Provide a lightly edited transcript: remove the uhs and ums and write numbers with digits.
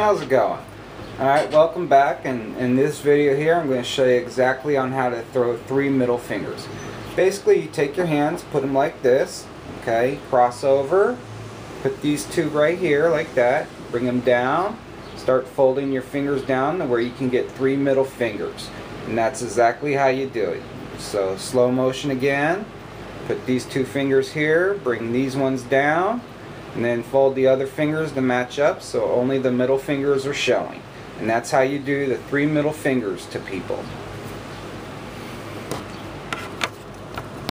How's it going? Alright, welcome back, and in this video here I'm going to show you exactly on how to throw three middle fingers. Basically, you take your hands, put them like this, okay, cross over, put these two right here like that, bring them down, start folding your fingers down to where you can get three middle fingers, and that's exactly how you do it. So slow motion again, put these two fingers here, bring these ones down, and then fold the other fingers to match up so only the middle fingers are showing. And that's how you do the three middle fingers to people.